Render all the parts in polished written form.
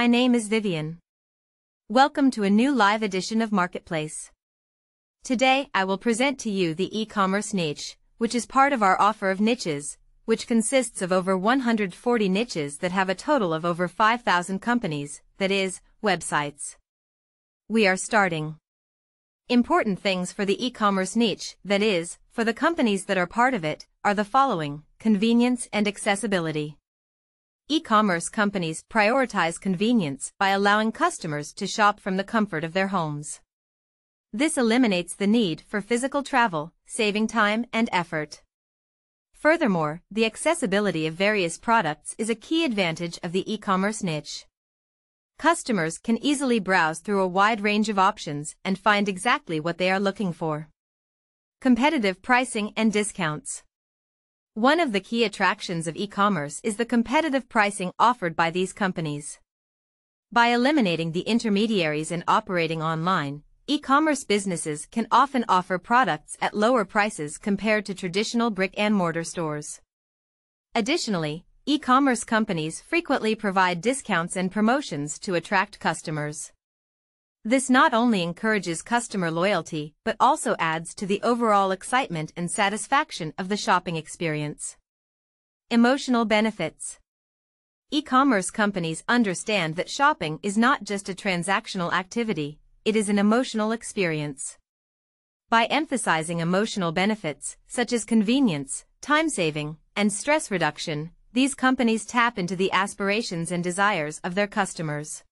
My name is Vivian. Welcome to a new live edition of Marketplace. Today I will present to you the e-commerce niche, which is part of our offer of niches, which consists of over 140 niches that have a total of over 5,000 companies, that is, websites. We are starting. Important things for the e-commerce niche, that is, for the companies that are part of it, are the following: convenience and accessibility. E-commerce companies prioritize convenience by allowing customers to shop from the comfort of their homes. This eliminates the need for physical travel, saving time and effort. Furthermore, the accessibility of various products is a key advantage of the e-commerce niche. Customers can easily browse through a wide range of options and find exactly what they are looking for. Competitive pricing and discounts. One of the key attractions of e-commerce is the competitive pricing offered by these companies. By eliminating the intermediaries and operating online, e-commerce businesses can often offer products at lower prices compared to traditional brick-and-mortar stores. Additionally, e-commerce companies frequently provide discounts and promotions to attract customers. This not only encourages customer loyalty but also adds to the overall excitement and satisfaction of the shopping experience. Emotional benefits. E-commerce companies understand that shopping is not just a transactional activity, it is an emotional experience. By emphasizing emotional benefits, such as convenience, time saving, and stress reduction, these companies tap into the aspirations and desires of their customers.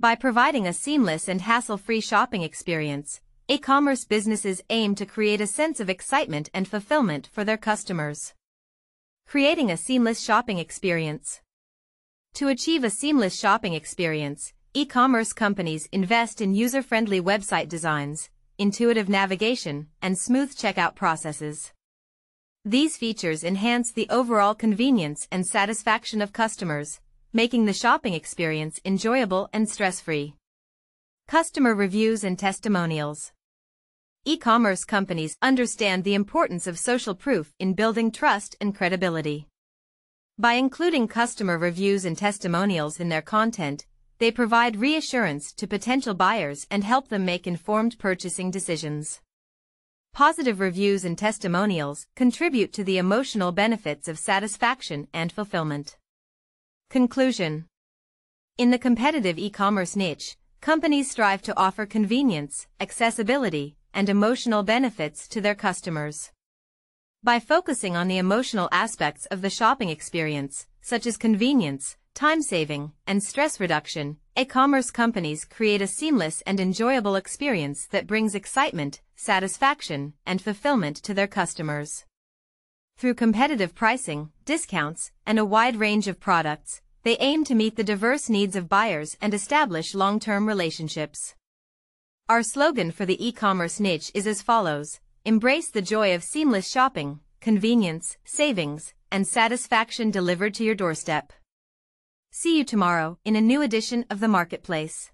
By providing a seamless and hassle-free shopping experience, e-commerce businesses aim to create a sense of excitement and fulfillment for their customers. Creating a seamless shopping experience. To achieve a seamless shopping experience, e-commerce companies invest in user-friendly website designs, intuitive navigation, and smooth checkout processes. These features enhance the overall convenience and satisfaction of customers, making the shopping experience enjoyable and stress-free. Customer reviews and testimonials. E-commerce companies understand the importance of social proof in building trust and credibility. By including customer reviews and testimonials in their content, they provide reassurance to potential buyers and help them make informed purchasing decisions. Positive reviews and testimonials contribute to the emotional benefits of satisfaction and fulfillment. Conclusion. In the competitive e-commerce niche, companies strive to offer convenience, accessibility, and emotional benefits to their customers. By focusing on the emotional aspects of the shopping experience, such as convenience, time saving, and stress reduction, e-commerce companies create a seamless and enjoyable experience that brings excitement, satisfaction, and fulfillment to their customers. Through competitive pricing, discounts, and a wide range of products, they aim to meet the diverse needs of buyers and establish long-term relationships. Our slogan for the e-commerce niche is as follows: embrace the joy of seamless shopping, convenience, savings, and satisfaction delivered to your doorstep. See you tomorrow in a new edition of the Marketplace.